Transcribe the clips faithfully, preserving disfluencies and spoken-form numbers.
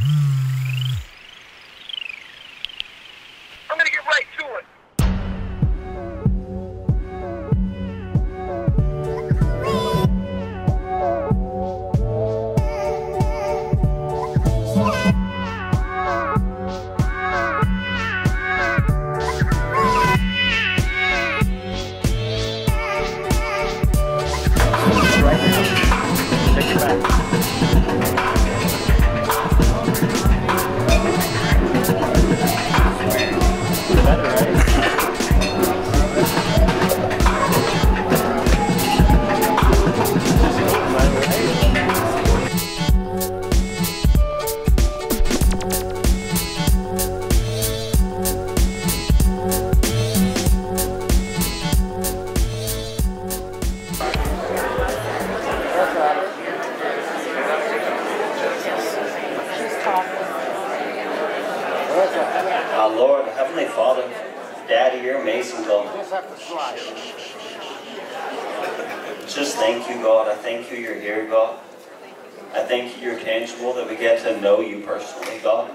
I'm gonna get right to it. Our Lord, Heavenly Father, Daddy, you're amazing, God. Just thank you, God. I thank you you're here, God. I thank you you're tangible, that we get to know you personally, God.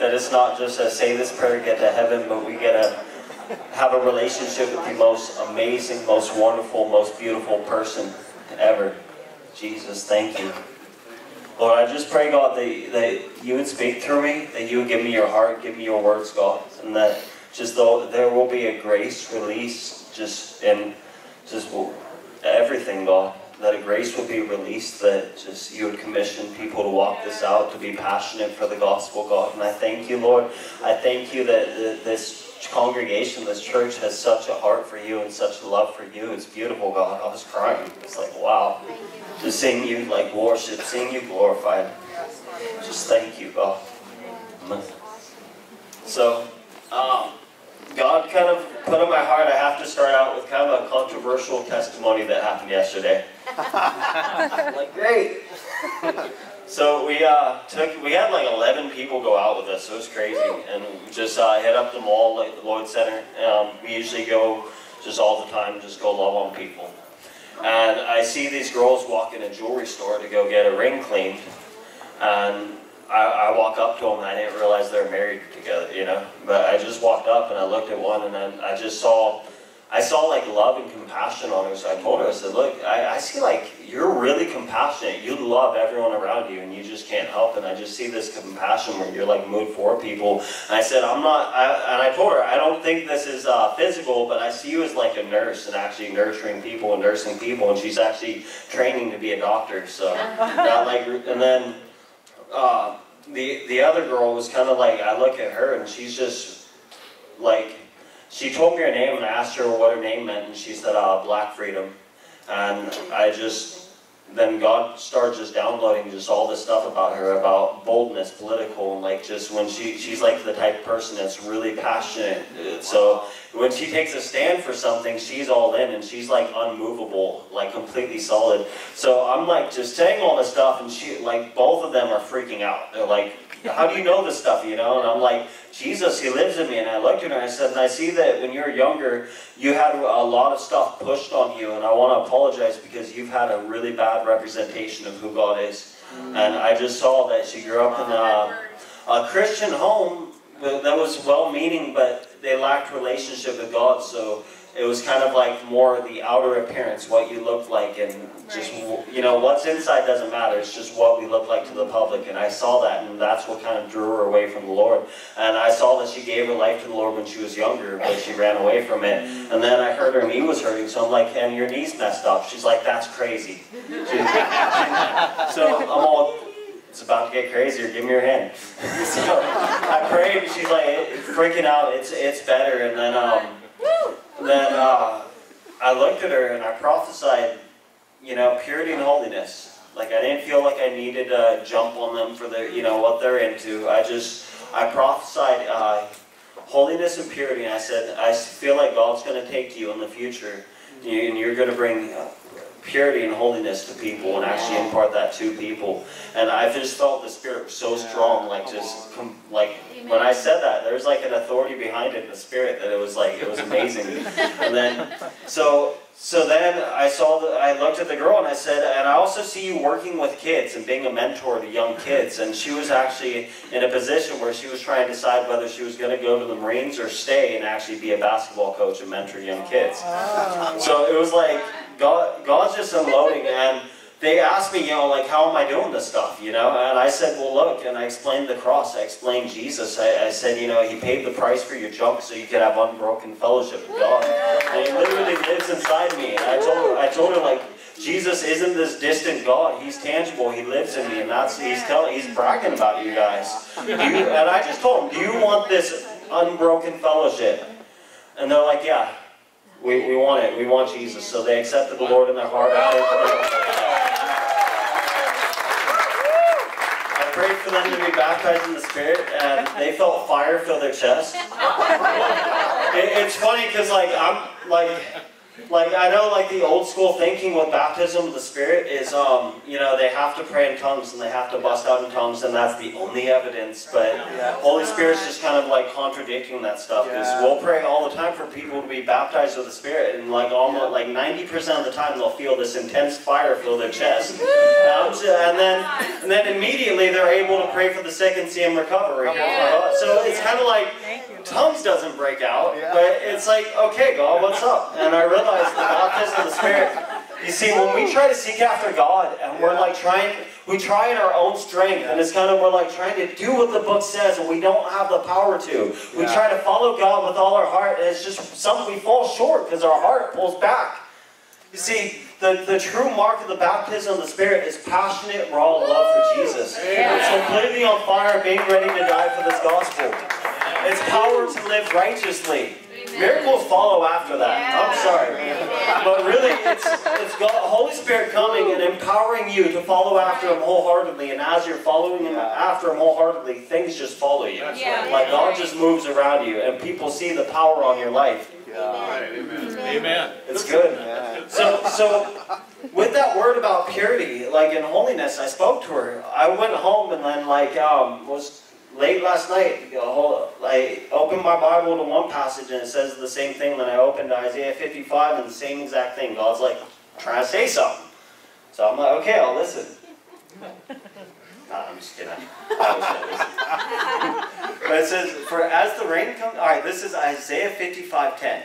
That it's not just a say this prayer, get to heaven, but we get to have a relationship with the most amazing, most wonderful, most beautiful person ever. Jesus, thank you. Lord, I just pray, God, that, that you would speak through me, that you would give me your heart, give me your words, God, and that just though there will be a grace release, just in just everything, God, that a grace would be released, that just you would commission people to walk this out, to be passionate for the gospel, God. And I thank you, Lord. I thank you that, that this congregation, this church has such a heart for you and such a love for you. It's beautiful, God. I was crying. It's like, wow. Just seeing you like worship, seeing you glorified. Just thank you, God. So, um, God kind of put in my heart, I have to start out with kind of a controversial testimony that happened yesterday. I'm like, great. So we uh, took, we had like eleven people go out with us, so it was crazy, and we just uh, hit up the mall, like the Lloyd Center. Um, we usually go just all the time, just go love on people. And I see these girls walk in a jewelry store to go get a ring cleaned, and I, I walk up to them, and I didn't realize they were married together, you know, but I just walked up, and I looked at one, and I, I just saw, I saw like love and compassion on her, so I told her, I said, look, I, I see like, you're really compassionate, you love everyone around you, and you just can't help, and I just see this compassion where you're like moved for people, and I said, I'm not, I, and I told her, I don't think this is uh, physical, but I see you as like a nurse, and actually nurturing people, and nursing people, and she's actually training to be a doctor, so, not like, and then, uh, the, the other girl was kind of like, I look at her, and she's just, like, she told me her name, and I asked her what her name meant, and she said, uh, Black Freedom. And I just, then God started just downloading just all this stuff about her, about boldness, political, and like just when she, she's like the type of person that's really passionate. So when she takes a stand for something, she's all in, and she's like unmovable, like completely solid. So I'm like just saying all this stuff, and she, like both of them are freaking out. They're like, how do you know this stuff, you know? And I'm like, Jesus, he lives in me. And I looked at her and I said, and I see that when you were younger, you had a lot of stuff pushed on you. And I want to apologize because you've had a really bad representation of who God is. Mm-hmm. And I just saw that she grew up in a, a Christian home that was well-meaning, but they lacked relationship with God. So it was kind of like more the outer appearance, what you looked like, and just, you know, what's inside doesn't matter. It's just what we look like to the public. And I saw that, and that's what kind of drew her away from the Lord. And I saw that she gave her life to the Lord when she was younger, but she ran away from it. And then I heard her knee was hurting, so I'm like, and your knee's messed up. She's like, that's crazy. So I'm all, it's about to get crazier, give me your hand. So I prayed, and she's like, freaking out, it's, it's better. And then, um... Then uh, I looked at her and I prophesied, you know, purity and holiness. Like I didn't feel like I needed to jump on them for their, you know, what they're into. I just, I prophesied uh, holiness and purity. And I said, I feel like God's going to take you in the future, and you're going to bring uh, purity and holiness to people and actually impart that to people. And I just felt the Spirit was so strong, like just like when I said that, there was like an authority behind it in the Spirit that it was like, it was amazing. And then so so then I saw the, I looked at the girl and I said, and I also see you working with kids and being a mentor to young kids. And she was actually in a position where she was trying to decide whether she was going to go to the Marines or stay and actually be a basketball coach and mentor young kids. Oh. So it was like God, God's just unloading. And they asked me, you know, like, how am I doing this stuff, you know? And I said, well, look, and I explained the cross. I explained Jesus. I, I said, you know, he paid the price for your junk so you could have unbroken fellowship with God. And he literally lives inside me. And I told her, I told her, like, Jesus isn't this distant God. He's tangible. He lives in me. And that's, he's telling, he's bragging about you guys. You, and I just told him, do you want this unbroken fellowship? And they're like, yeah, we, we want it. We want Jesus. So they accepted the Lord in their heart. Prayed for them to be baptized in the Spirit, and they felt fire fill their chest. It, it's funny because, like, I'm like, like I know, like the old school thinking with baptism of the Spirit is, um, you know, they have to pray in tongues and they have to bust out in tongues, and that's the only evidence. But Holy Spirit's just kind of like contradicting that stuff, because we'll pray all the time for people to be baptized with the Spirit, and like almost like ninety percent of the time they'll feel this intense fire fill their chest. And then, and then immediately they're able to pray for the sick and see them recover. Yeah. So it's kind of like tongues doesn't break out, but it's like, okay, God, what's up? And I realized the baptism of the Spirit. You see, when we try to seek after God, and we're like trying, we try in our own strength, and it's kind of, we're like trying to do what the book says, and we don't have the power to. We try to follow God with all our heart, and it's just something we fall short because our heart pulls back. You see, the, the true mark of the baptism of the Spirit is passionate, raw love for Jesus. It's completely on fire, being ready to die for this gospel. It's power to live righteously. Miracles follow after that. I'm sorry. But really, it's, it's God, the Holy Spirit coming and empowering you to follow after Him wholeheartedly. And as you're following Him after Him wholeheartedly, things just follow you. Like God just moves around you, and people see the power on your life. Amen. Amen. It's good. So, so with that word about purity, like in holiness, I spoke to her. I went home and then like um was late last night. I opened my Bible to one passage and it says the same thing. Then I opened Isaiah fifty-five and the same exact thing. God's like trying to say something. So I'm like, okay, I'll listen. Nah, I'm just kidding. But it says, for as the rain comes, alright, this is Isaiah fifty-five ten.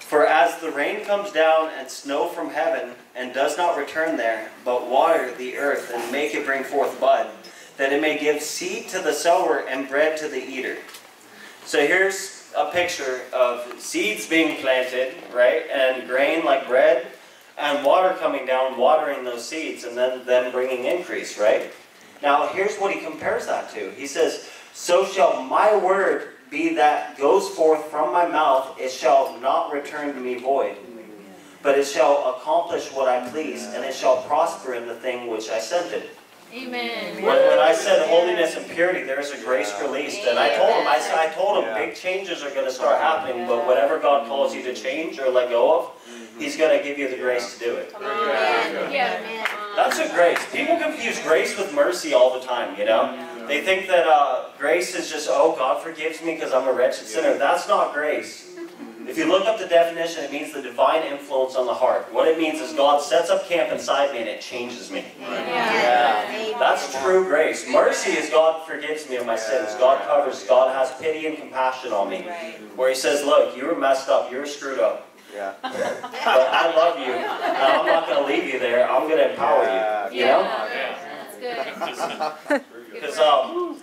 For as the rain comes down and snow from heaven, and does not return there, but water the earth, and make it bring forth bud, that it may give seed to the sower and bread to the eater. So here's a picture of seeds being planted, right, and grain like bread, and water coming down, watering those seeds, and then, then bringing increase, right? Now, here's what he compares that to. He says, so shall my word be that goes forth from my mouth. It shall not return to me void, but it shall accomplish what I please, and it shall prosper in the thing which I sent it. Amen. When, when I said holiness and purity, there is a grace released. And I told him, I, I told him big changes are going to start happening, but whatever God calls you to change or let go of, He's going to give you the grace to do it. Amen. Yeah. That's a grace. People confuse grace with mercy all the time, you know? They think that uh, grace is just, oh, God forgives me because I'm a wretched sinner. That's not grace. If you look up the definition, it means the divine influence on the heart. What it means is God sets up camp inside me and it changes me. Yeah. That's true grace. Mercy is God forgives me of my sins. God covers. God has pity and compassion on me. Where He says, look, you were messed up. You were screwed up. Yeah. But I love you. And I'm not going to leave you there. I'm going to empower you. You know? Yeah. That's good. Because um,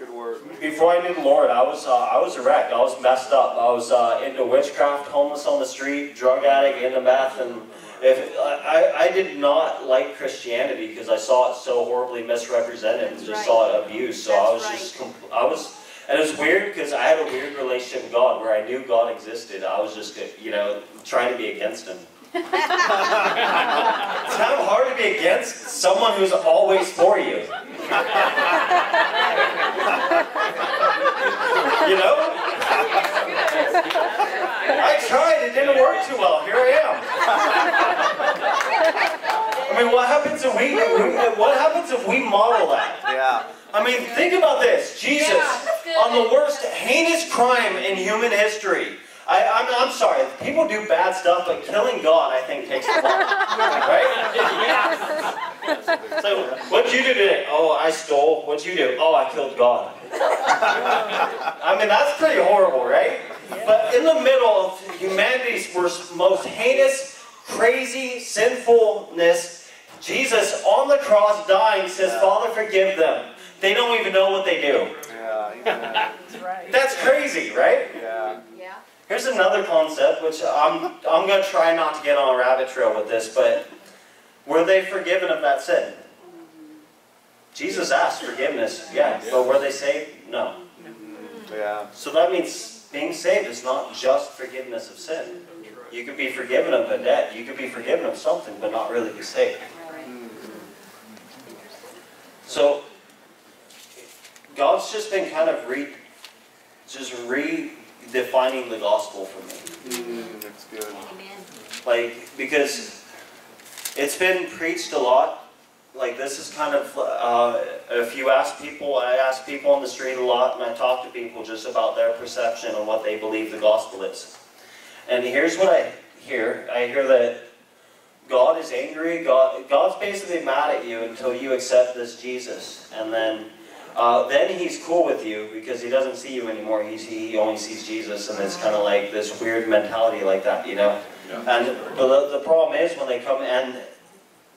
before I knew the Lord, I was uh, I was a wreck. I was messed up. I was uh, into witchcraft, homeless on the street, drug addict, into meth, and if I I did not like Christianity because I saw it so horribly misrepresented and just saw it abused. So I was just I was and it was weird because I had a weird relationship with God where I knew God existed. I was just you know trying to be against Him. It's kind of hard to be against someone who's always for you. You know? I tried, it didn't work too well. Here I am. I mean, what happens if we, what happens if we model that? Yeah. I mean, think about this. Jesus, yeah, on the worst heinous crime in human history. I, I'm, I'm sorry, people do bad stuff, but killing God, I think, takes a lot. Right? So, what'd you do today? Oh, I stole. What'd you do? Oh, I killed God. I mean, that's pretty horrible, right? But in the middle of humanity's most heinous, crazy sinfulness, Jesus on the cross dying says, Father, forgive them. They don't even know what they do. Yeah, yeah. That's right. That's crazy, right? Yeah. Yeah. Here's another concept, which I'm, I'm going to try not to get on a rabbit trail with this, but were they forgiven of that sin? Jesus asked forgiveness, yeah, but were they saved? No. Yeah. So that means being saved is not just forgiveness of sin. You could be forgiven of a debt, you could be forgiven of something, but not really be saved. So, God's just been kind of re, just re... defining the gospel for me. Mm, that's good. Amen. Like, because it's been preached a lot. Like, this is kind of, uh, if you ask people, I ask people on the street a lot, and I talk to people just about their perception and what they believe the gospel is. And here's what I hear. I hear that God is angry. God, God's basically mad at you until you accept this Jesus. And then Uh, then he's cool with you because he doesn't see you anymore. He's, he only sees Jesus, and it's kind of like this weird mentality like that, you know? Yeah. And the, the problem is when they come and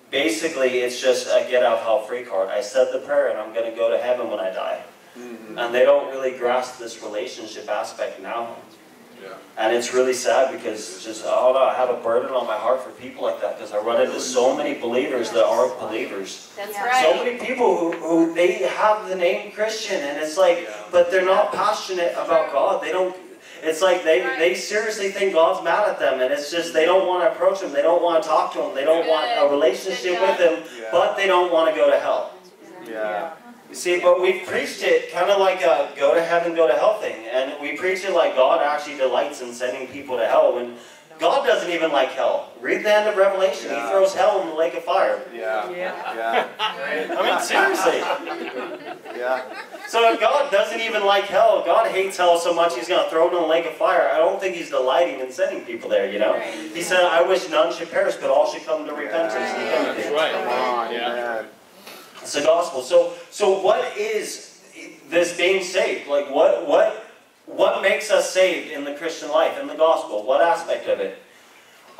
basically it's just a get out of hell free card. I said the prayer and I'm going to go to heaven when I die. Mm-hmm. And they don't really grasp this relationship aspect now. Yeah. And it's really sad because it's just, oh no, I have a burden on my heart for people like that because I run into so many believers that aren't believers. That's right. So many people who, who they have the name Christian and it's like, yeah, but they're not passionate about God. They don't, it's like they, right, they seriously think God's mad at them, and it's just they don't want to approach Him. They don't want to talk to Him. They don't want a relationship with Him, yeah, but they don't want to go to hell. Yeah. Yeah. You see, but we preached it kind of like a go to heaven, go to hell thing. And we preached it like God actually delights in sending people to hell when God doesn't even like hell. Read the end of Revelation. Yeah. He throws hell in the lake of fire. Yeah. Yeah. Yeah. I mean, seriously. Yeah. So if God doesn't even like hell, God hates hell so much He's going to throw it in the lake of fire, I don't think He's delighting in sending people there, you know? Right. He said, I wish none should perish, but all should come to repentance. Yeah. Yeah. That's right. Come on, yeah. Yeah. It's the gospel. So, so what is this being saved? Like, what, what, what makes us saved in the Christian life, in the gospel? What aspect of it?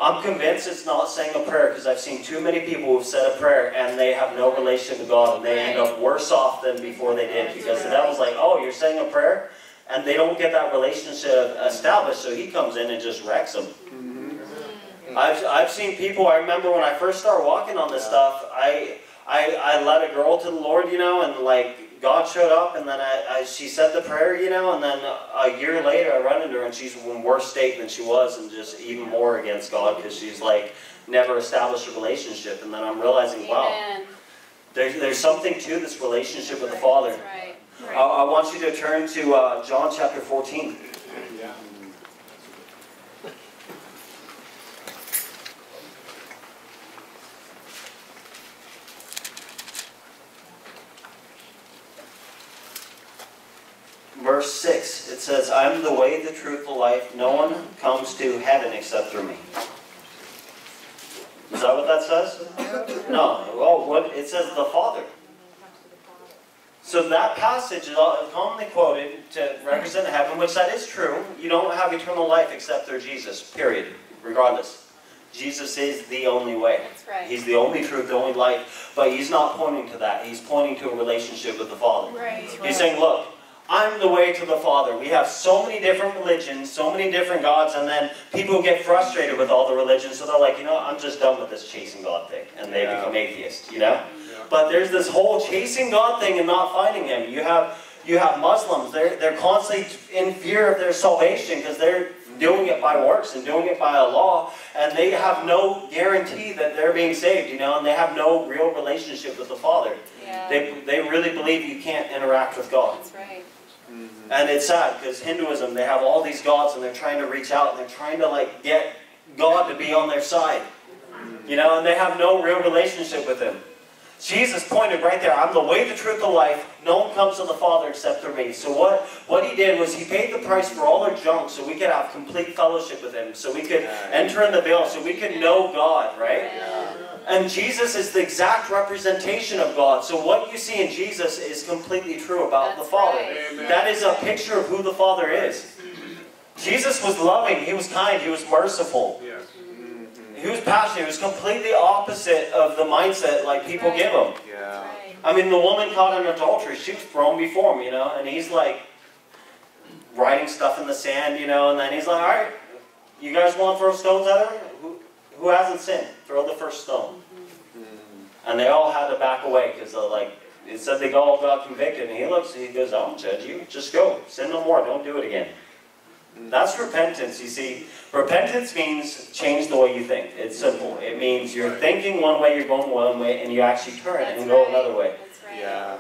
I'm convinced it's not saying a prayer, because I've seen too many people who've said a prayer and they have no relation to God, and they end up worse off than before they did, because the devil's like, oh, you're saying a prayer, and they don't get that relationship established, so he comes in and just wrecks them. Mm-hmm. I've, I've seen people. I remember when I first started walking on this stuff, I. I, I led a girl to the Lord, you know, and like God showed up, and then I, I, she said the prayer, you know, and then a year later I run into her and she's in worse state than she was, and just even more against God because she's like never established a relationship. And then I'm realizing, wow, there, there's something to this relationship with the Father. Right. Right. I, I want you to turn to uh, John chapter fourteen. Yeah. Verse six, it says, I am the way, the truth, the life. No one comes to heaven except through me. Is that what that says? No. Well, what, it says the Father. So that passage is commonly quoted to represent heaven, which that is true. You don't have eternal life except through Jesus, period, regardless. Jesus is the only way. That's right. He's the only truth, the only life. But He's not pointing to that. He's pointing to a relationship with the Father. Right. He's saying, look, I'm the way to the Father. We have so many different religions, so many different gods, and then people get frustrated with all the religions, so they're like, you know, I'm just done with this chasing God thing, and they yeah. become atheists, you know? Yeah. But there's this whole chasing God thing and not finding Him. You have, you have Muslims. They're, they're constantly in fear of their salvation because they're doing it by works and doing it by Allah, and they have no guarantee that they're being saved, you know, and they have no real relationship with the Father. Yeah. They, they really believe you can't interact with God. That's right. Mm-hmm. And it's sad because Hinduism, they have all these gods and they're trying to reach out and they're trying to like get God to be on their side. Mm-hmm. You know, and they have no real relationship with Him. Jesus pointed right there, I'm the way, the truth, the life. No one comes to the Father except through me. So what, what He did was He paid the price for all our junk so we could have complete fellowship with Him, so we could enter in the veil, so we could know God, right? Yeah. And Jesus is the exact representation of God. So what you see in Jesus is completely true about That's the Father. Right. That is a picture of who the Father is. Jesus was loving. He was kind. He was merciful. Yes. He was passionate. He was completely opposite of the mindset like people right. give him. Yeah. Right. I mean, the woman caught in adultery, she was thrown before him, you know, and he's like writing stuff in the sand, you know, and then he's like, all right, you guys want to throw stones at her? Who, who hasn't sinned? Throw the first stone. Mm-hmm. And they all had to back away because they're like, it said they all got convicted, and he looks and he goes, I don't judge you. Just go. Sin no more. Don't do it again. That's repentance, you see. Repentance means change the way you think. It's simple. It means you're thinking one way, you're going one way, and you actually turn That's and right. go another way. That's right. Yeah.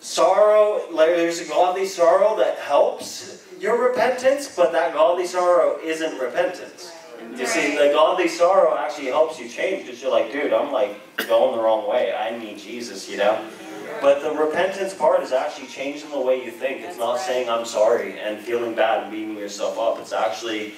Sorrow, there's a godly sorrow that helps your repentance, but that godly sorrow isn't repentance. Right. You see, the godly sorrow actually helps you change because you're like, dude, I'm like going the wrong way. I need Jesus, you know? But the repentance part is actually changing the way you think. It's not saying I'm sorry and feeling bad and beating yourself up. It's actually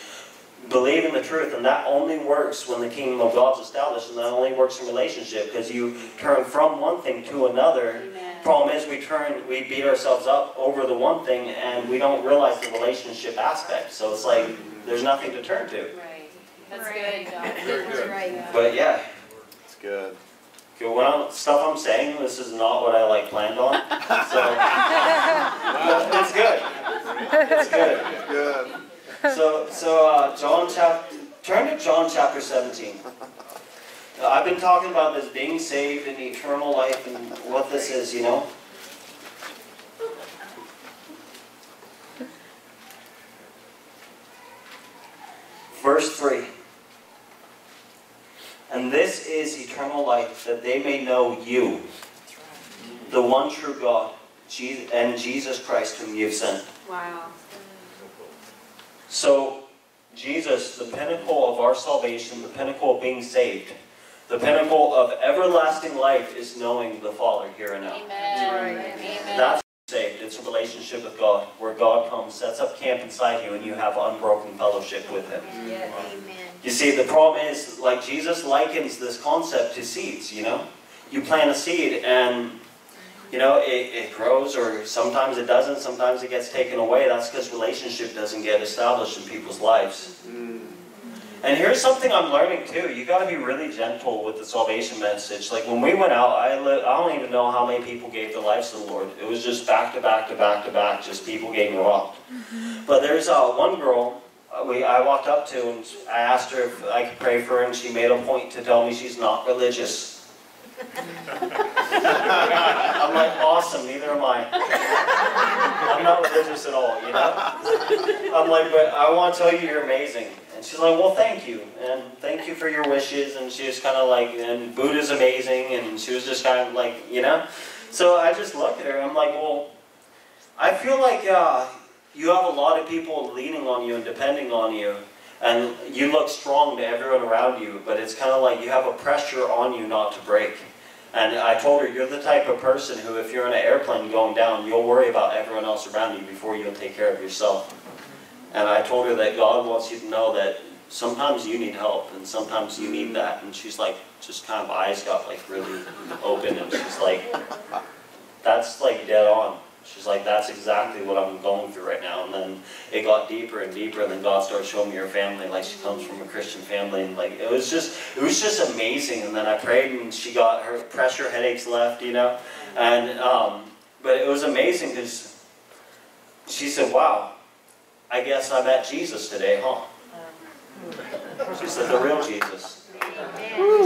believing the truth. And that only works when the kingdom of God's established. And that only works in relationship because you turn from one thing to another. Amen. Problem is we turn, we beat ourselves up over the one thing and we don't realize the relationship aspect. So it's like there's nothing to turn to. Right. That's right. good. That's right. But yeah. It's good. When I'm, stuff I'm saying, this is not what I like planned on. So it's good. It's good. It's good. So, so uh, John chapter. Turn to John chapter seventeen. I've been talking about this being saved and eternal life and what this is, you know. Verse three. And this is eternal life, that they may know you, the one true God, and Jesus Christ whom you've sent. Wow. So, Jesus, the pinnacle of our salvation, the pinnacle of being saved, the pinnacle of everlasting life is knowing the Father here and now. Amen. Right. Amen. That's saved. It's a relationship with God, where God comes, sets up camp inside you, and you have unbroken fellowship with Him. Yes. Amen. You see, the problem is, like Jesus likens this concept to seeds, you know? You plant a seed and, you know, it, it grows, or sometimes it doesn't, sometimes it gets taken away. That's because relationship doesn't get established in people's lives. Mm. And here's something I'm learning too. You got to be really gentle with the salvation message. Like when we went out, I, li I don't even know how many people gave their lives to the Lord. It was just back to back to back to back, just people getting rocked. But there's uh, one girl... We, I walked up to and I asked her if I could pray for her, and she made a point to tell me she's not religious. I'm like, awesome, neither am I. I'm not religious at all, you know? I'm like, but I want to tell you you're amazing. And she's like, well, thank you, and thank you for your wishes. And she was kind of like, and Buddha's amazing, and she was just kind of like, you know? So I just looked at her, and I'm like, well, I feel like... Uh, you have a lot of people leaning on you and depending on you, and you look strong to everyone around you, but it's kind of like you have a pressure on you not to break. And I told her, you're the type of person who, if you're in an airplane going down, you'll worry about everyone else around you before you'll take care of yourself. And I told her that God wants you to know that sometimes you need help, and sometimes you need that. And she's like, just kind of eyes got like really open, and she's like, that's like dead on. She's like, that's exactly what I'm going through right now. And then it got deeper and deeper, and then God started showing me her family. Like, she comes from a Christian family, and like, it was just, it was just amazing. And then I prayed, and she got her pressure headaches left, you know. And um, but it was amazing because she said, "Wow, I guess I met Jesus today, huh?" She said, "The real Jesus."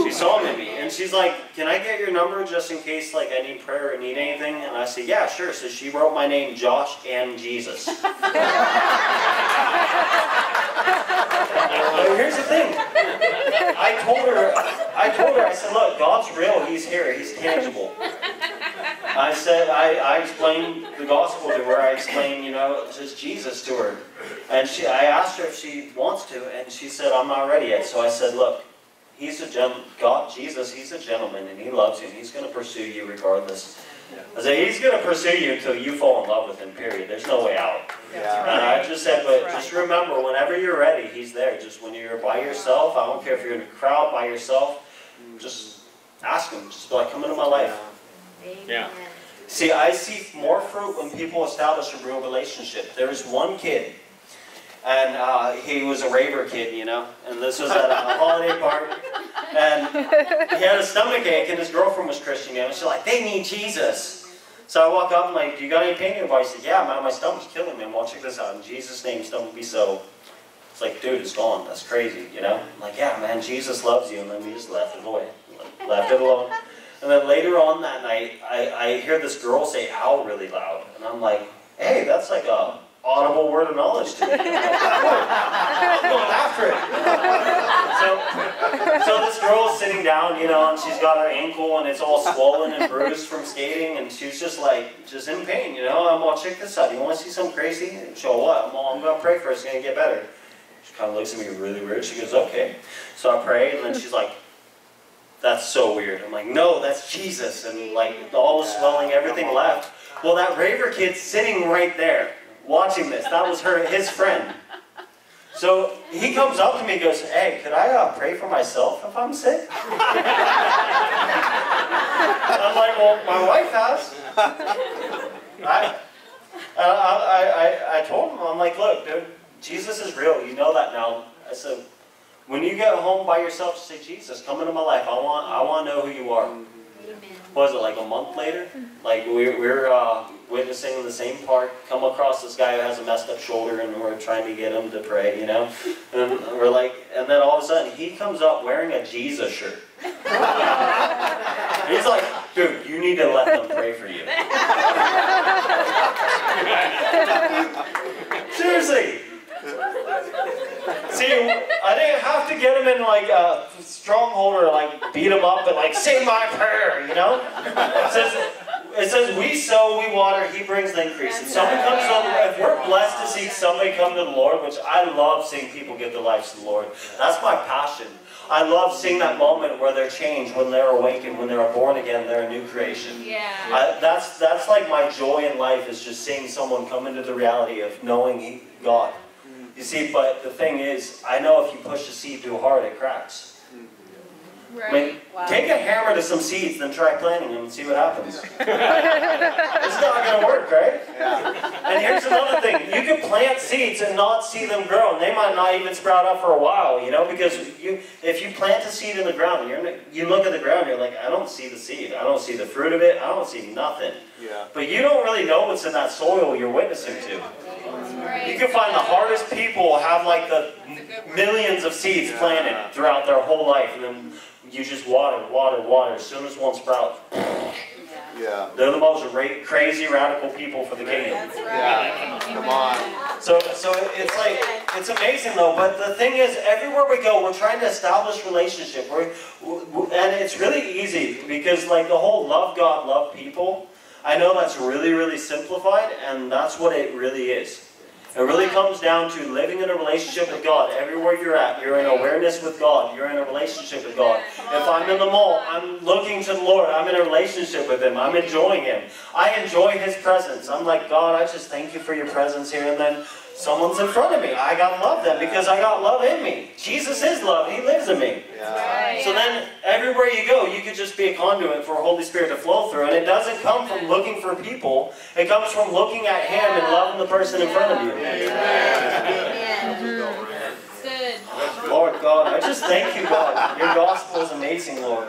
She saw me, and she's like, can I get your number just in case like I need prayer or need anything? And I said, yeah, sure. So she wrote my name, Josh and Jesus. But here's the thing. I told her, I told her, I said, look, God's real. He's here. He's tangible. I said, I, I explained the gospel to her. I explained, you know, just Jesus to her. And she, I asked her if she wants to, and she said, I'm not ready yet. So I said, look. He's a gen- God, Jesus, He's a gentleman, and He loves you, and He's going to pursue you regardless. I said, He's going to pursue you until you fall in love with Him, period. There's no way out. Yeah. Right. Uh, I just said, but right. just remember, whenever you're ready, He's there. Just when you're by yourself, I don't care if you're in a crowd by yourself, just ask Him. Just be like, come into my life. Yeah. See, I see more fruit when people establish a real relationship. There was one kid, and uh, he was a raver kid, you know, and this was at a holiday party, and he had a stomach ache, and his girlfriend was Christian, you know, and she's like, they need Jesus. So I walk up, and like, do you got any pain advice? He said, yeah, man, my stomach's killing me. Well, check this out. In Jesus' name, stomach be so. It's like, dude, it's gone. That's crazy, you know. I'm like, yeah, man, Jesus loves you. And then we just left it away, left it alone. And then later on that night, I, I hear this girl say ow really loud, and I'm like, hey, that's like a audible word of knowledge to me. I'm going after it. So, so this girl's sitting down, you know, and she's got her ankle and it's all swollen and bruised from skating, and she's just like, just in pain, you know. I'm all, check this out. You want to see something crazy? So what? I'm all, I'm going to pray for her. It's going to get better. She kind of looks at me really weird. She goes, okay. So I pray, and then she's like, that's so weird. I'm like, no, that's Jesus. And like, all the swelling, everything left. Well, that raver kid's sitting right there, watching this. That was her, his friend. So he comes up to me and goes, hey, could I uh, pray for myself if I'm sick? I'm like, well, my wife has. I, I, I, I told him, I'm like, look, dude, Jesus is real. You know that now. I said, when you get home by yourself, say, Jesus, come into my life. I want, I want to know who you are. What was it, like a month later? Like, we we're, we're uh, witnessing in the same park, come across this guy who has a messed up shoulder, and we're trying to get him to pray, you know? And we're like, and then all of a sudden, he comes up wearing a Jesus shirt. He's like, dude, you need to let them pray for you. Seriously. See, I didn't have to get him in like a stronghold or like beat him up and like say my prayer, you know? It says, it says we sow, we water, He brings the increase. If somebody comes to the, if we're blessed to see somebody come to the Lord, which I love seeing people give their lives to the Lord. That's my passion. I love seeing that moment where they're changed, when they're awakened, when they're born again, they're a new creation. Yeah. I, that's that's like my joy in life, is just seeing someone come into the reality of knowing God. You see, but the thing is, I know if you push a seed too hard, it cracks. Right. I mean, wow. Take a hammer to some seeds, then try planting them and see what happens. It's not going to work, right? Yeah. And here's another thing. You can plant seeds and not see them grow, and they might not even sprout up for a while, you know, because you, if you plant a seed in the ground, you're, you look at the ground, you're like, I don't see the seed. I don't see the fruit of it. I don't see nothing. Yeah. But you don't really know what's in that soil you're witnessing to. You can find the hardest people have like the millions of seeds planted throughout their whole life, and then you just water, water, water. As soon as one sprouts, yeah, they're the most ra crazy radical people for the kingdom. That's right. Yeah. Come on. So, so it's like, it's amazing though. But the thing is, everywhere we go, we're trying to establish relationship. We're, and it's really easy because like the whole love God, love people. I know that's really, really simplified, and that's what it really is. It really comes down to living in a relationship with God. Everywhere you're at, you're in awareness with God. You're in a relationship with God. If I'm in the mall, I'm looking to the Lord. I'm in a relationship with Him. I'm enjoying Him. I enjoy His presence. I'm like, God, I just thank you for your presence here. And then someone's in front of me. I got to love them because I got love in me. Jesus is love. He lives in me. Yeah. So then everywhere you go, you could just be a conduit for Holy Spirit to flow through. And it doesn't come from looking for people. It comes from looking at Him and loving the person in front of you. Amen. Good. Lord God, I just thank you, God. Your gospel is amazing, Lord.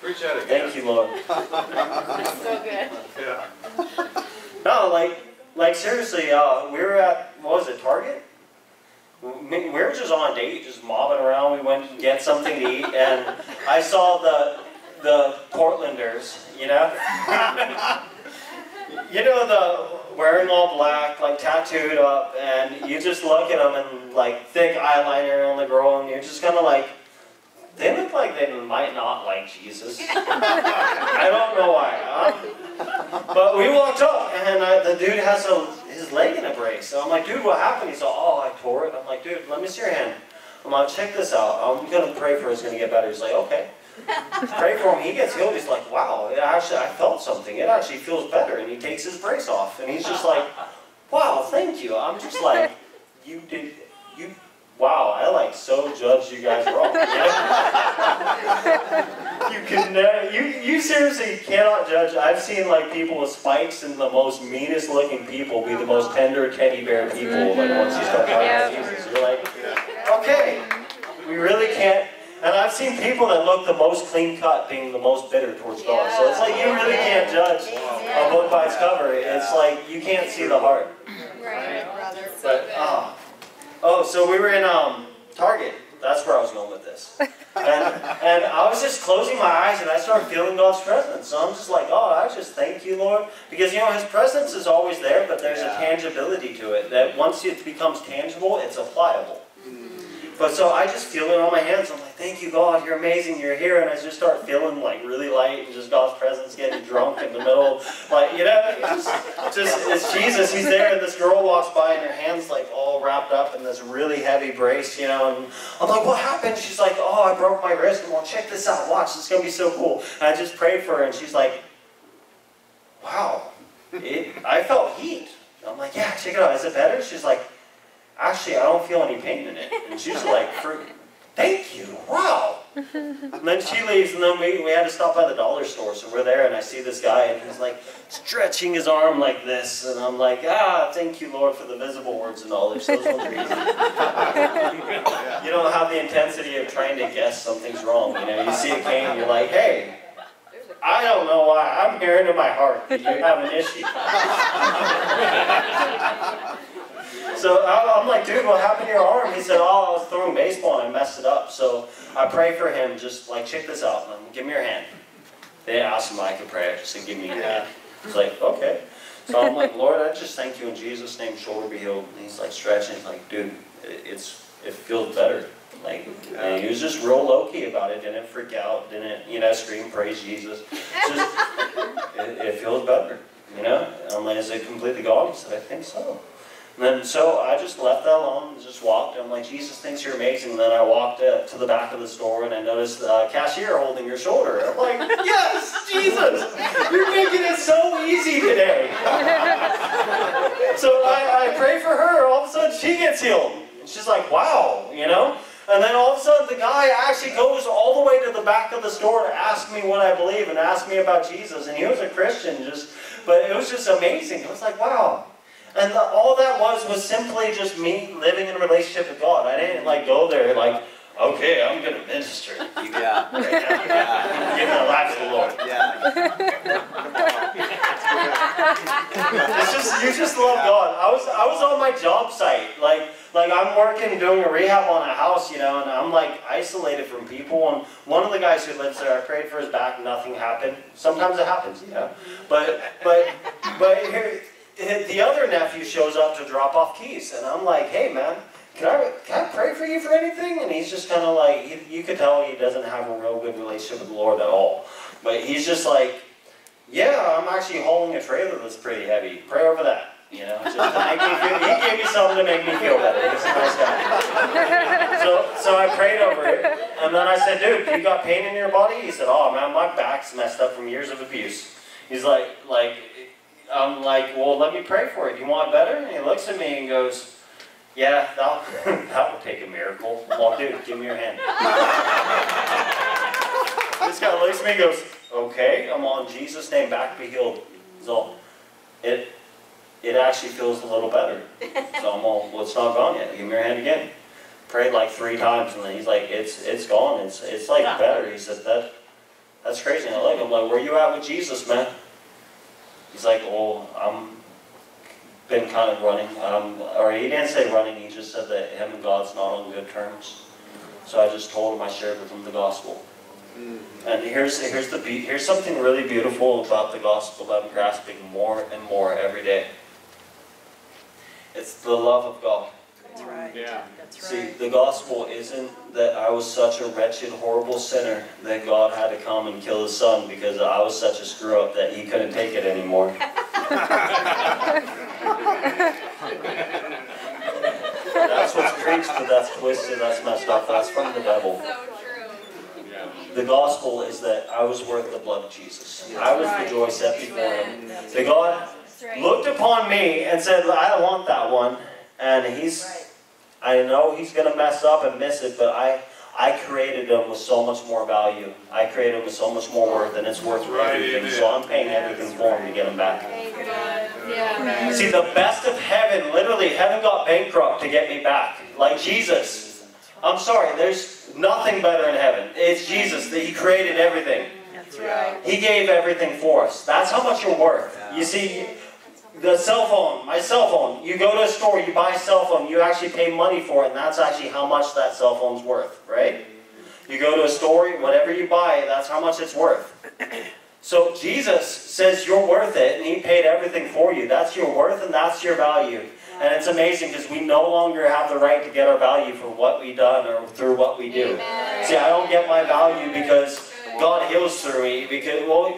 Preach at it. Thank you, Lord. So good. Yeah. No, like... Like, seriously, uh, we were at, what was it, Target? We were just on a date, just mobbing around. We went to get something to eat, and I saw the the Portlanders, you know? You know, the wearing all black, like, tattooed up, and you just look at them and, like, thick eyeliner on the girl, and you're just kind of like, they look like they might not like Jesus. I don't know why. Huh? But we walked up, and I, the dude has a, his leg in a brace. So I'm like, dude, what happened? He's like, oh, I tore it. I'm like, dude, let me see your hand. Mom, check this out. I'm going to pray for him. It's going to get better. He's like, okay. Pray for him. He gets healed. He's like, wow, it actually, I felt something. It actually feels better. And he takes his brace off. And he's just like, wow, thank you. I'm just like, you did, you, wow, I like so judged you guys wrong. Yeah? You can never, you, you seriously cannot judge. I've seen like people with spikes and the most meanest looking people be the most tender teddy bear people. Like once you start talking about Jesus, you're like, okay, we really can't. And I've seen people that look the most clean-cut being the most bitter towards God. Yeah. So it's like you really can't judge a book by its cover. It's like you can't see the heart. Right, brother. But, oh. oh, so we were in um, Target. That's where I was going with this. And, and I was just closing my eyes and I started feeling God's presence. So I'm just like, oh, I just thank you, Lord. Because, you know, His presence is always there, but there's yeah. a tangibility to it. That once it becomes tangible, it's applicable. But so I just feel it on my hands. I'm like, thank you, God. You're amazing. You're here. And I just start feeling like really light and just God's presence, getting drunk in the middle. Like, you know, it's just, just it's Jesus. He's there. And this girl walks by and her hand's like all wrapped up in this really heavy brace, you know. And I'm like, what happened? She's like, oh, I broke my wrist. I'm like, check this out. Watch. It's going to be so cool. And I just prayed for her. And she's like, wow. It, I felt heat. I'm like, yeah, check it out. Is it better? She's like, actually, I don't feel any pain in it. And she's like, thank you, wow. And then she leaves, and then we, we had to stop by the dollar store. So we're there, and I see this guy, and he's like stretching his arm like this. And I'm like, ah, thank you, Lord, for the visible words of knowledge. Those ones are easy. You don't have the intensity of trying to guess something's wrong. You know, you see a cane, you're like, hey, I don't know why. I'm hearing in my heart that you have an issue. So I'm like, dude, what happened to your arm? He said, oh, I was throwing baseball and I messed it up. So I pray for him, just like, check this out. Like, give me your hand. They asked him I could pray. I just said, give me your hand. He's like, okay. So I'm like, Lord, I just thank you in Jesus' name, shoulder be healed. And he's like stretching. He's like, dude, it's it feels better. Like, and he was just real low-key about it. Didn't freak out. Didn't, you know, scream, praise Jesus. Just, it, it feels better, you know? And I'm like, is it completely gone? He said, I think so. And then, so I just left that alone and just walked. I'm like, Jesus thinks you're amazing. And then I walked uh, to the back of the store and I noticed the uh, cashier holding your shoulder. I'm like, yes, Jesus, you're making it so easy today. So I, I pray for her. All of a sudden, she gets healed. And she's like, wow, you know? And then all of a sudden, the guy actually goes all the way to the back of the store to ask me what I believe and ask me about Jesus. And he was a Christian, just, but it was just amazing. I was like, wow. And the, all that was was simply just me living in a relationship with God. I didn't like go there like, okay, I'm going to minister. Yeah. Right yeah. Give my life to the Lord. Yeah. It's just, you just love God. I was I was on my job site. Like, like I'm working, doing a rehab on a house, you know, and I'm like isolated from people. And one of the guys who lives there, I prayed for his back, nothing happened. Sometimes it happens, you know. But, but, but here... the other nephew shows up to drop off keys, and I'm like, hey, man, can I, can I pray for you for anything? And he's just kind of like, he, you could tell he doesn't have a real good relationship with the Lord at all. But he's just like, yeah, I'm actually hauling a trailer that's pretty heavy. Pray over that. You know, just to make me feel, he gave me something to make me feel better. He's a nice guy. So, so I prayed over it, and then I said, dude, you got pain in your body? He said, oh, man, my back's messed up from years of abuse. He's like, like... I'm like, well, let me pray for it. Do you want it better? And he looks at me and goes, yeah, that'll, that would take a miracle. Well, dude, give me your hand. This guy looks at me and goes, okay, I'm on Jesus' name, back be healed. So it, it actually feels a little better. So I'm all, well, it's not gone yet. Give me your hand again. Prayed like three times, and then he's like, it's, it's gone. It's, it's like better. He said, that, that's crazy. And I like, I'm like, where you at with Jesus, man? He's like, oh, I'm been kind of running. Um, or he didn't say running. He just said that him and God's not on good terms. So I just told him I shared with him the gospel. Mm-hmm. And here's here's the here's something really beautiful about the gospel that I'm grasping more and more every day. It's the love of God. That's right. Yeah. That's right. See, the gospel isn't that I was such a wretched, horrible sinner that God had to come and kill His Son because I was such a screw-up that He couldn't take it anymore. That's what's crazy. fixed or that's twisted, that's messed up, that's from the devil. The gospel is that I was worth the blood of Jesus. I was the joy set before him. That God looked upon me and said, I don't want that one. And he's, I know he's going to mess up and miss it, but I I created him with so much more value. I created him with so much more worth, and it's worth everything. So I'm paying everything for him to get him back. See, the best of heaven, literally, heaven got bankrupt to get me back. Like Jesus. I'm sorry, there's nothing better in heaven. It's Jesus. That He created everything. That's right. He gave everything for us. That's how much you're worth. You see, the cell phone, my cell phone, you go to a store, you buy a cell phone, you actually pay money for it, and that's actually how much that cell phone's worth, right? You go to a store, whatever you buy, that's how much it's worth. So Jesus says you're worth it, and He paid everything for you. That's your worth, and that's your value. And it's amazing because we no longer have the right to get our value for what we've done or through what we do. Amen. See, I don't get my value because God heals through me. Because, well,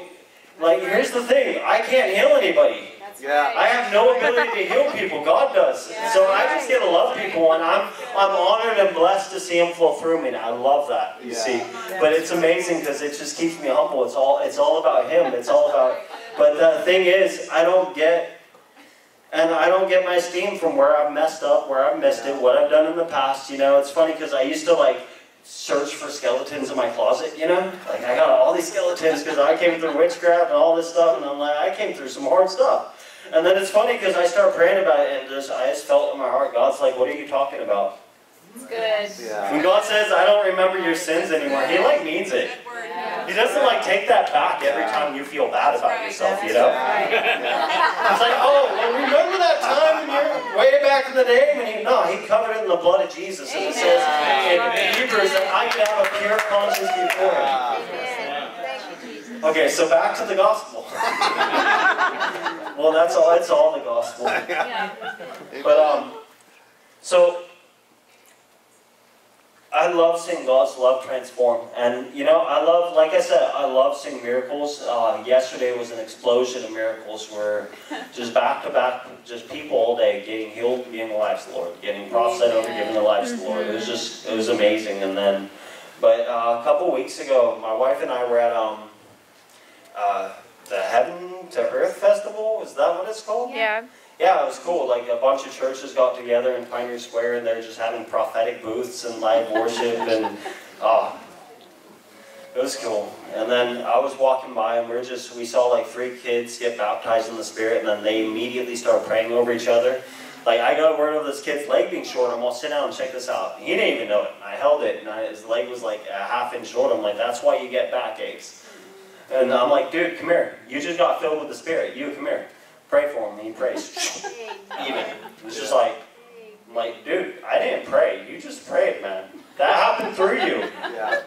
like, here's the thing. I can't heal anybody. Yeah. I have no ability to heal people. God does. Yeah. So I just get to love people, and I'm, I'm honored and blessed to see Him flow through me. And I love that, you yeah. see. But it's amazing because it just keeps me humble. It's all, it's all about Him. It's all about... But the thing is, I don't get... And I don't get my esteem from where I've messed up, where I've missed it, what I've done in the past, you know. It's funny because I used to, like, search for skeletons in my closet, you know. Like, I got all these skeletons because I came through witchcraft and all this stuff, and I'm like, I came through some hard stuff. And then it's funny because I start praying about it, and just, I just felt in my heart, God's like, what are you talking about? It's good. Yeah. When God says, I don't remember your sins anymore, He, like, means it. He doesn't, like, take that back every time you feel bad about yourself, you know? It's like, oh, well, remember that time you're way back in the day? When he, no, He covered it in the blood of Jesus. And it says in Hebrews that I can have a pure conscience before Him. Okay, so back to the gospel. Well, that's all, it's all the gospel. But, um, so... I love seeing God's love transform. And, you know, I love, like I said, I love seeing miracles. Uh, yesterday was an explosion of miracles where just back to back, just people all day getting healed, giving their lives to the Lord, getting prophesied over, giving their lives to the Lord. It was just, it was amazing. And then, but uh, a couple weeks ago, my wife and I were at um, uh, the Heaven to Earth Festival. Is that what it's called? Yeah. Yeah, it was cool. Like, a bunch of churches got together in Pioneer Square, and they're just having prophetic booths and live worship, and ah, uh, it was cool. And then I was walking by, and we were just we saw like three kids get baptized in the Spirit, and then they immediately started praying over each other. Like, I got word of this kid's leg being short. I'm all, sit down and check this out. He didn't even know it. I held it, and I, his leg was like a half inch short. I'm like, that's why you get back aches. And I'm like, dude, come here. You just got filled with the Spirit. You come here. Pray for him, and he prays. Even. It's just like, I'm like, dude, I didn't pray. You just prayed, man. That happened through you. Yeah.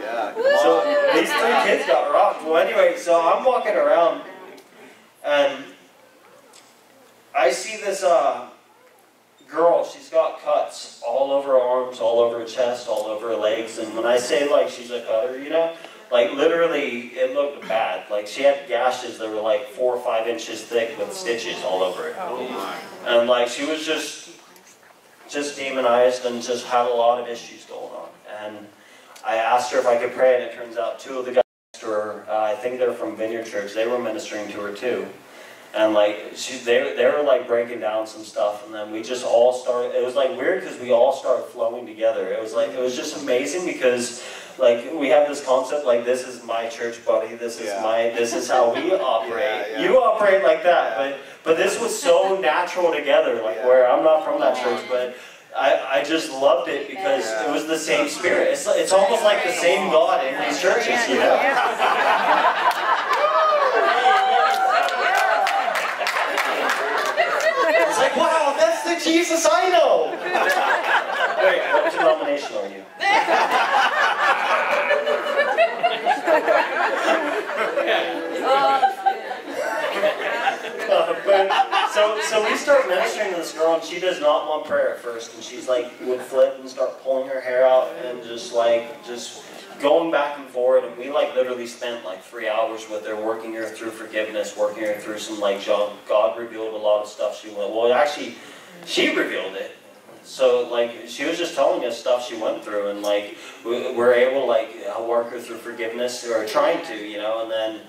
Yeah. So these three kids got rocked. Well, anyway, so I'm walking around, and I see this uh, girl. She's got cuts all over her arms, all over her chest, all over her legs. And when I say, like, she's a cutter, you know? Like, literally, it looked bad. Like, she had gashes that were like four or five inches thick with stitches all over it. Oh my. And, like, she was just, just demonized and just had a lot of issues going on. And I asked her if I could pray, and it turns out two of the guys to her, uh, I think they're from Vineyard Church, they were ministering to her too. And, like, she, they, they were, like, breaking down some stuff, and then we just all started, it was, like, weird because we all started flowing together. It was, like, it was just amazing because... Like, we have this concept, like, this is my church buddy, this is yeah. my, this is how we operate. Yeah, yeah. You operate like that, yeah. but but this was so natural together, like, yeah. where I'm not from that church, but I, I just loved it because yeah. it was the same Spirit. It's, it's almost like the same God in these churches, you know? It's like, wow, that's the Jesus I know! Wait, what denomination are you? uh, but, so, so we start ministering to this girl, and she does not want prayer at first, and she's like, would flip and start pulling her hair out and just like, just going back and forward, and we like literally spent like three hours with her, working her through forgiveness, working her through some like, God revealed a lot of stuff she went, well, actually, she revealed it. So, like, she was just telling us stuff she went through, and, like, we were able to, like, work her through forgiveness, or trying to, you know, and then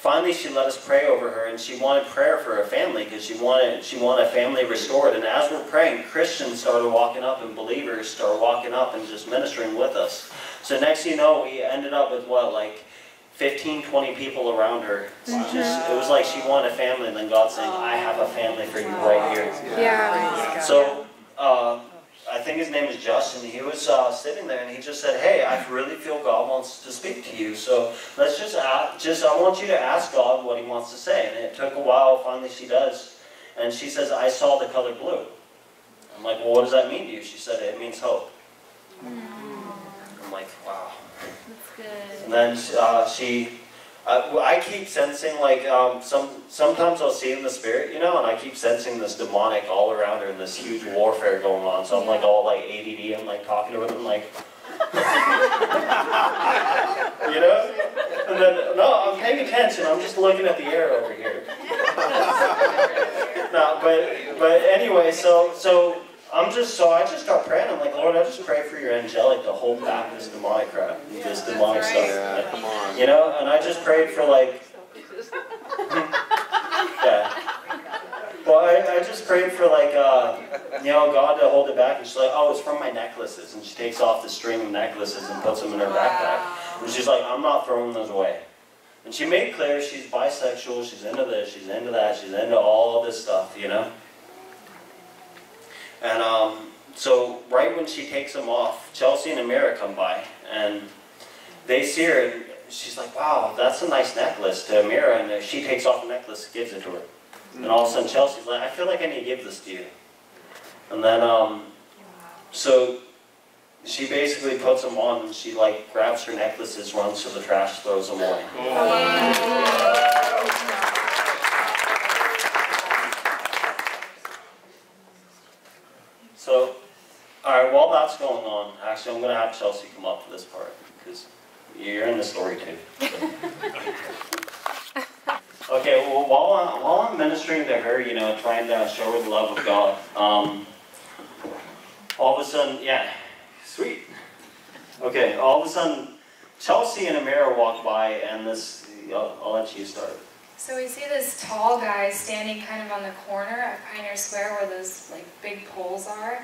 finally she let us pray over her, and she wanted prayer for her family, because she wanted, she wanted a family restored, and as we're praying, Christians started walking up, and believers started walking up and just ministering with us. So next thing you know, we ended up with, what, like, fifteen, twenty people around her. Wow. Just, it was like she wanted a family, and then God saying, I have a family for you right here. Yeah. yeah. So, uh, I think his name is Justin. He was uh, sitting there, and he just said, hey, I really feel God wants to speak to you. So let's just, ask, just I want you to ask God what he wants to say. And it took a while. Finally, she does. And she says, I saw the color blue. I'm like, well, what does that mean to you? She said, it means hope. I'm like, wow. That's good. And then uh, she, uh, I keep sensing, like, um, some. sometimes I'll see in the spirit, you know, and I keep sensing this demonic all around her and this huge warfare going on. So I'm, like, all, like, A D D, I'm, like, talking to her, and I'm, like, you know? And then, no, I'm paying attention. I'm just looking at the air over here. No, but, but anyway, so, so... I'm just, so I just got praying. I'm like, Lord, I just pray for your angelic to hold back this demonic crap, yeah, this demonic right. stuff. Yeah, like, come on. You know, and I just prayed for, like, yeah. Well, I, I just prayed for, like, uh, you know, God to hold it back. And she's like, oh, it's from my necklaces. And she takes off the string of necklaces and puts them in her backpack. And she's like, I'm not throwing those away. And she made clear she's bisexual. She's into this. She's into that. She's into all this stuff, you know. And um, so right when she takes them off, Chelsea and Amira come by, and they see her, and she's like, wow, that's a nice necklace, to Amira, and she takes off the necklace, gives it to her. And all of a sudden Chelsea's like, I feel like I need to give this to you. And then, um, so she basically puts them on, and she, like, grabs her necklaces, runs to the trash, throws them away. Oh. So, alright, while that's going on, actually I'm going to have Chelsea come up for this part, because you're in the story too. Okay, well, while, I, while I'm ministering to her, you know, trying to show her the love of God, um, all of a sudden, yeah, sweet. Okay, all of a sudden, Chelsea and Amira walk by, and this, I'll, I'll let you start. So we see this tall guy standing kind of on the corner at Pioneer Square where those, like, big poles are.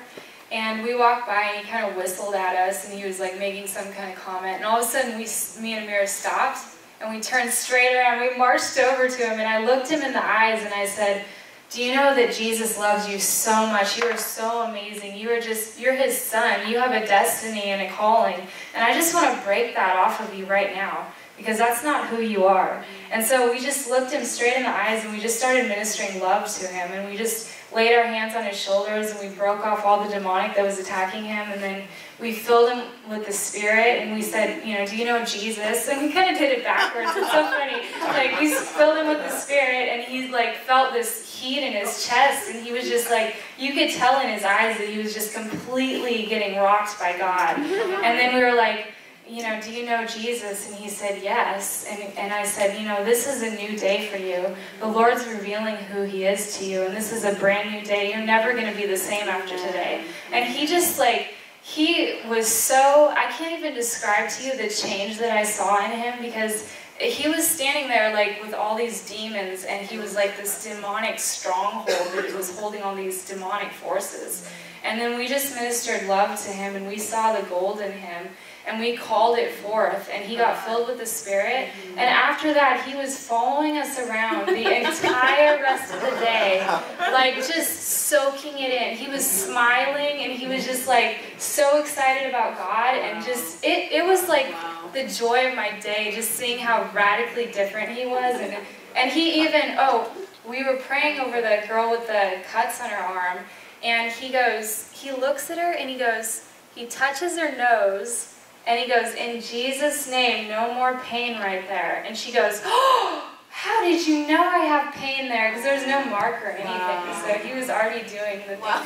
And we walked by, and he kind of whistled at us, and he was, like, making some kind of comment. And all of a sudden, we, me and Amira stopped, and we turned straight around. We marched over to him, and I looked him in the eyes, and I said, do you know that Jesus loves you so much? You are so amazing. You are just, you're his son. You have a destiny and a calling. And I just want to break that off of you right now, because that's not who you are. And so we just looked him straight in the eyes, and we just started ministering love to him. And we just laid our hands on his shoulders, and we broke off all the demonic that was attacking him. And then we filled him with the Spirit, and we said, you know, do you know Jesus? And we kind of did it backwards. It's so funny. Like, we filled him with the Spirit, and he, like, felt this heat in his chest. And he was just, like, you could tell in his eyes that he was just completely getting rocked by God. And then we were like, you know, do you know Jesus? And he said, yes. And, and I said, you know, this is a new day for you. The Lord's revealing who he is to you. And this is a brand new day. You're never going to be the same after today. And he just, like, he was so, I can't even describe to you the change that I saw in him, because he was standing there, like, with all these demons, and he was, like, this demonic stronghold that he was holding all these demonic forces. And then we just ministered love to him, and we saw the gold in him. And we called it forth, and he got filled with the Spirit. And after that, he was following us around the entire rest of the day, like, just soaking it in. He was smiling, and he was just, like, so excited about God. And just, it, it was, like, the joy of my day, just seeing how radically different he was. And, and he even, oh, we were praying over the girl with the cuts on her arm. And he goes, he looks at her, and he goes, he touches her nose. And he goes, in Jesus' name, no more pain right there. And she goes, oh, how did you know I have pain there? Because there's no mark or anything. Wow. So he was already doing the thing. Wow.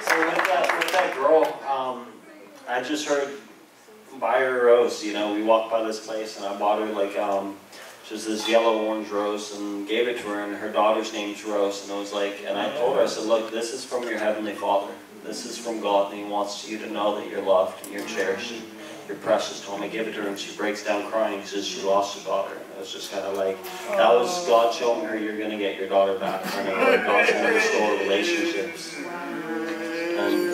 So with that, with that girl, um, I just heard, buy her a rose. You know, we walked by this place, and I bought her, like, um, Just this yellow orange rose, and gave it to her, and her daughter's name's Rose. And I was like, and I told her, I said, look, this is from your Heavenly Father. This is from God, and He wants you to know that you're loved and you're cherished and you're precious to Him. I give it to her, and she breaks down crying because she lost her daughter. And it was just kind of like, that was God showing her, you're going to get your daughter back. And God's going to restore relationships. And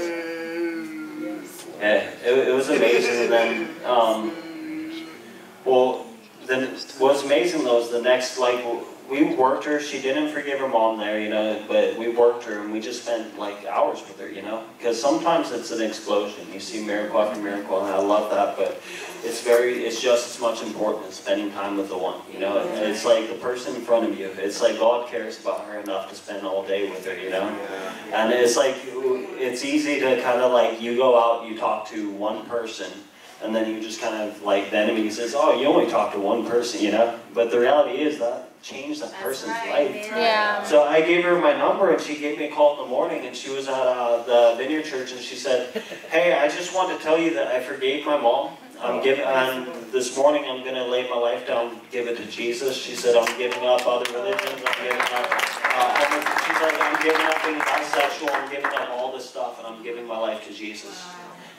yeah, it, it was amazing. And then, um, well, then what's amazing though is the next, like, we worked her. She didn't forgive her mom there, you know, but we worked her and we just spent like hours with her, you know, because sometimes it's an explosion. You see miracle after miracle, and I love that, but it's very, it's just as much important as spending time with the one, you know. And it's like the person in front of you. It's like God cares about her enough to spend all day with her, you know. And it's like, it's easy to kind of like, you go out, you talk to one person, and then you just kind of like, the enemy says, oh, you only talk to one person, you know. But the reality is that changed that That's person's right, life. Yeah. So I gave her my number, and she gave me a call in the morning, and she was at uh, the Vineyard Church, and she said, hey, I just want to tell you that I forgave my mom. I'm giving, I'm, this morning I'm going to lay my life down, give it to Jesus. She said, I'm giving up other religions, I'm giving up, uh, other, she's like, I'm giving up being bisexual, I'm giving up all this stuff, and I'm giving my life to Jesus.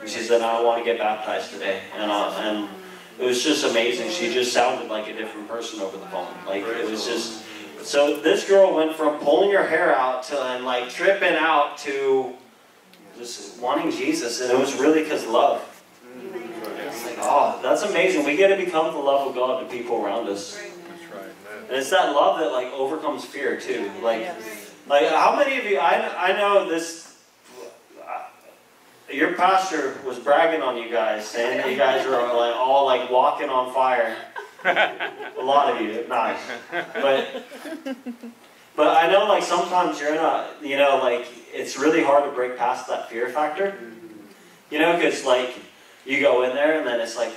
She said, I want to get baptized today. And, uh, and it was just amazing. She just sounded like a different person over the phone. Like, it was just... So this girl went from pulling her hair out to, and like, tripping out to just wanting Jesus. And it was really because love. It's like, oh, that's amazing. We get to become the love of God to people around us. And it's that love that, like, overcomes fear, too. Like, like how many of you... I, I know this... Your pastor was bragging on you guys, saying that you guys were like, all like walking on fire. A lot of you, nice. But, but I know like sometimes you're in a, you know, like it's really hard to break past that fear factor. You know, because like you go in there and then it's like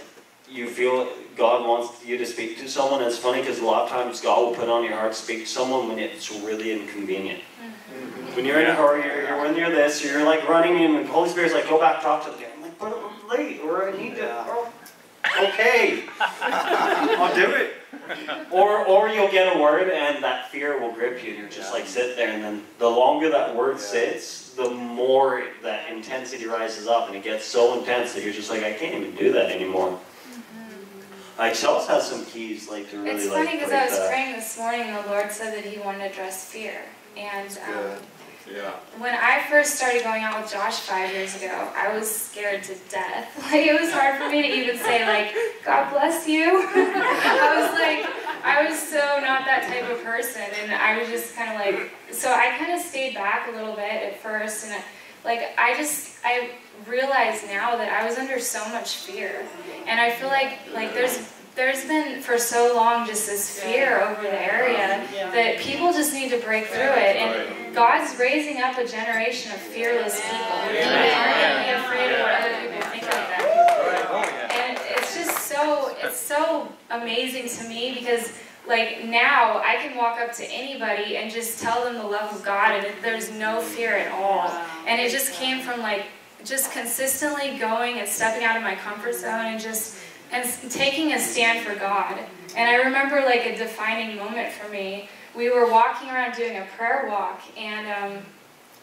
you feel God wants you to speak to someone. It's funny because a lot of times God will put on your heart to speak to someone when it's really inconvenient. When you're in a hurry, or when you're this, or you're like running in, and the Holy Spirit's like, go back, talk to the guy. I'm like, but I'm late, or I need to, or, okay, I'll do it. Or, or you'll get a word, and that fear will grip you, and you're just like, sit there, and then the longer that word sits, the more that intensity rises up, and it gets so intense that you're just like, I can't even do that anymore. Like, Chelsea has some keys, like, to really, like, it's funny, because like, I was that. praying this morning, the Lord said that He wanted to address fear, and, um... Yeah. When I first started going out with Josh five years ago, I was scared to death. Like, it was hard for me to even say, like, God bless you. I was like, I was so not that type of person, and I was just kind of like, so I kind of stayed back a little bit at first, and I, like, I just, I realize now that I was under so much fear, and I feel like, like, there's There's been for so long just this fear over the area that people just need to break through it. And God's raising up a generation of fearless people who aren't going to be afraid of what other people think of them. And it's just so, it's so amazing to me, because like now I can walk up to anybody and just tell them the love of God, and there's no fear at all. And it just came from like just consistently going and stepping out of my comfort zone and just... and taking a stand for God. And I remember like a defining moment for me. We were walking around doing a prayer walk, and um,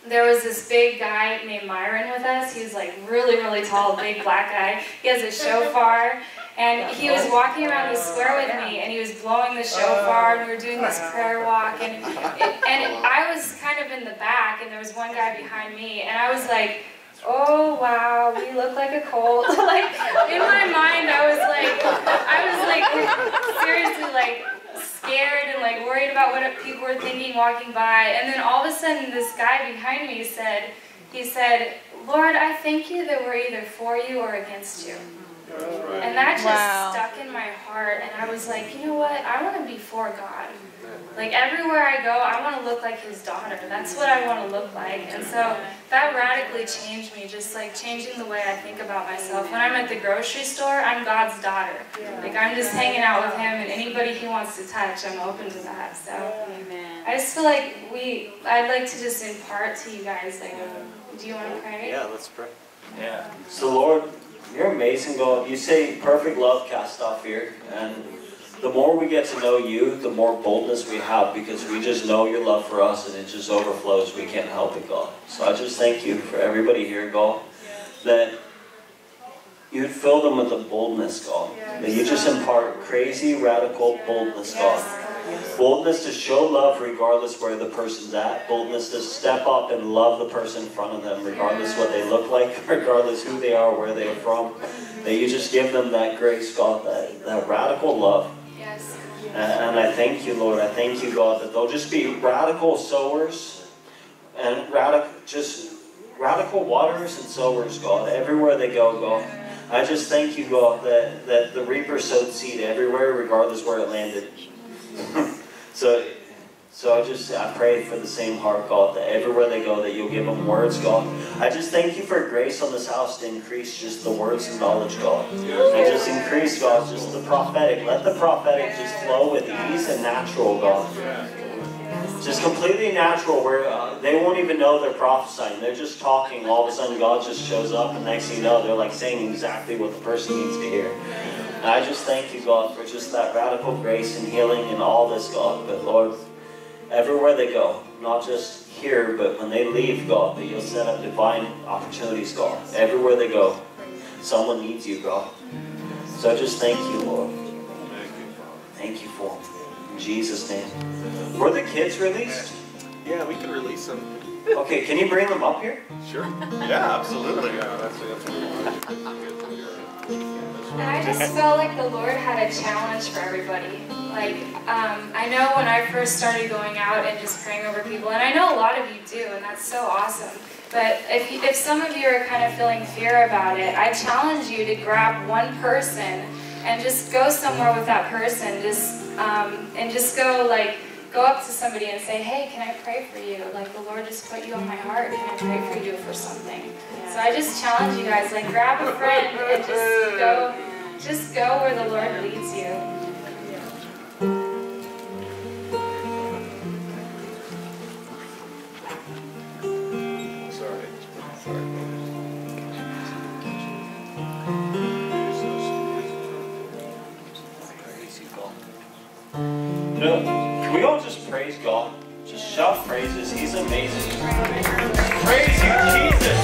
there was this big guy named Myron with us. He was like really, really tall, big black guy. He has a shofar, and he was walking around the square with me, and he was blowing the shofar, and we were doing this prayer walk, and, it, and I was kind of in the back, and there was one guy behind me, and I was like, oh wow, we look like a cult. Like in my mind, I was like, I was like seriously like scared and like worried about what people were thinking walking by. And then all of a sudden, this guy behind me said, he said, Lord, I thank you that we're either for you or against you. And that just wow. stuck in my heart. And I was like, you know what? I want to be for God. Like everywhere I go, I want to look like His daughter. That's what I want to look like. And so that radically changed me, just like changing the way I think about myself. When I'm at the grocery store, I'm God's daughter. Like I'm just hanging out with Him, and anybody He wants to touch, I'm open to that. So I just feel like we, I'd like to just impart to you guys, like, do you want to pray? Yeah, let's pray. Yeah. So Lord, You're amazing, God. You say perfect love casts off fear, and the more we get to know you, the more boldness we have, because we just know your love for us and it just overflows. We can't help it, God. So I just thank you for everybody here, God, that you'd fill them with the boldness, God. That you just impart crazy, radical boldness, God. Boldness to show love regardless where the person's at. Boldness to step up and love the person in front of them regardless what they look like, regardless who they are, where they're from. That you just give them that grace, God, that, that radical love. And, and I thank you, Lord. I thank you, God, that they'll just be radical sowers and radical, just radical waterers and sowers, God, everywhere they go, God. I just thank you, God, that, that the reaper sowed seed everywhere regardless where it landed. so so I just I pray for the same heart, God, that everywhere they go that you'll give them words, God. I just thank you for grace on this house to increase just the words and knowledge, God. And just increase, God, just the prophetic. Let the prophetic just flow with ease and natural, God. Just completely natural, where uh, they won't even know they're prophesying. They're just talking. All of a sudden, God just shows up, and next thing you know, they're like saying exactly what the person needs to hear. And I just thank you, God, for just that radical grace and healing and all this, God. But Lord, everywhere they go, not just here, but when they leave, God, that you'll set up divine opportunities, God. Everywhere they go, someone needs you, God. So I just thank you, Lord. Thank you for them. In Jesus' name. Were the kids released? Yeah, we can release them. Okay, can you bring them up here? Sure. Yeah, absolutely. Yeah, that's, that's good. And I just felt like the Lord had a challenge for everybody. Like, um, I know when I first started going out and just praying over people, and I know a lot of you do, and that's so awesome. But if, you, if some of you are kind of feeling fear about it, I challenge you to grab one person and just go somewhere with that person. Just um, and just go, like, go up to somebody and say, hey, can I pray for you? Like, the Lord just put you on my heart. Can I pray for you for something? So I just challenge you guys, like, grab a friend and just go, just go where the Lord leads you. Sorry. No. Can we all just praise God? Just shout praises. He's amazing. Praise you, Jesus.